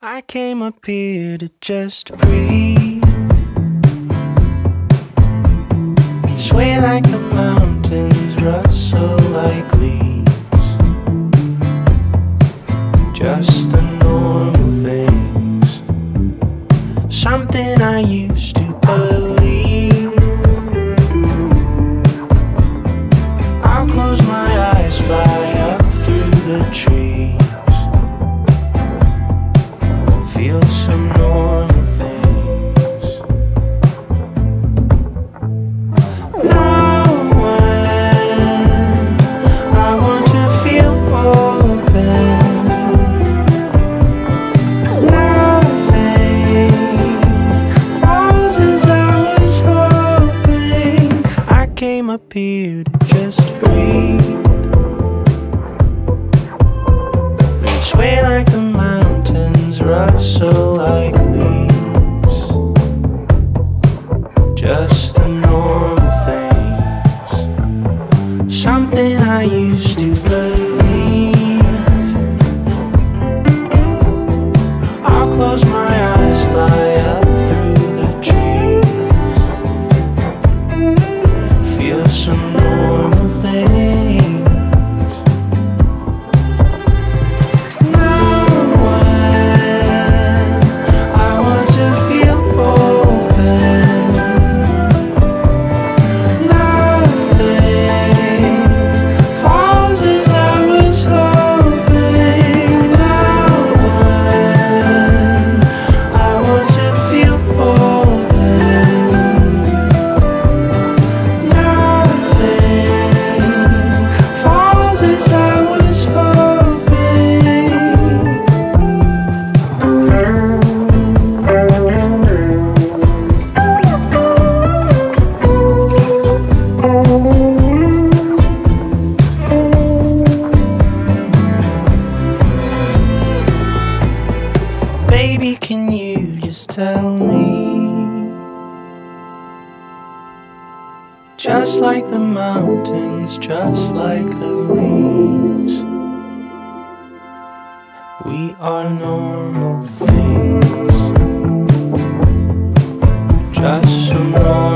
I came up here to just breathe, sway like the mountains, rustle like leaves, just the normal things, something I used to believe. I'll close my eyes, fly up through the trees, feel some normal things. Now when I want to feel open, nothing falls as I was hoping. I came up here to just breathe, sway like the mountains, rustle like leaves, just the normal things, something I used to believe. I'll close my eyes, fly up through the trees, feel some normal things. Baby, can you just tell me, just like the mountains, just like the leaves, we are normal things, just some normal things.